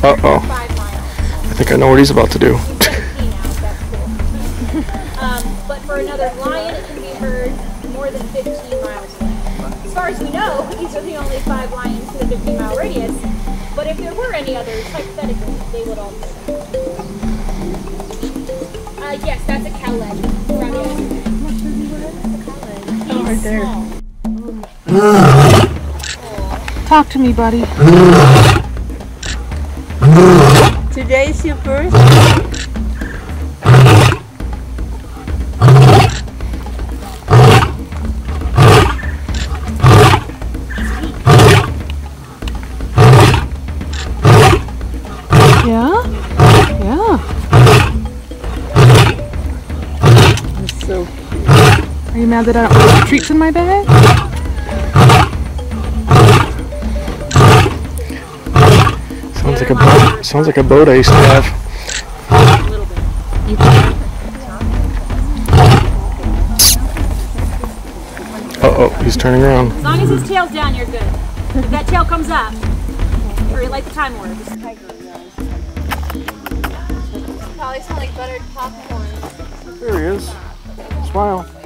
Uh-oh. I think I know what he's about to do. But for another lion, it can be heard more than 15 miles away. As far as we know, these are the only 5 lions in the 15-mile radius. But if there were any others, hypothetically, they would all be heard. Yes, that's a cowled. Oh, right there. Talk to me, buddy. Today is your birthday. Are you mad that I don't have treats in my bag? Sounds like a boat I used to have. A little bit. Uh-oh, he's turning around. As long as his tail's down, you're good. If that tail comes up, or you like the time warp. Probably smell like buttered popcorn. There he is. Smile.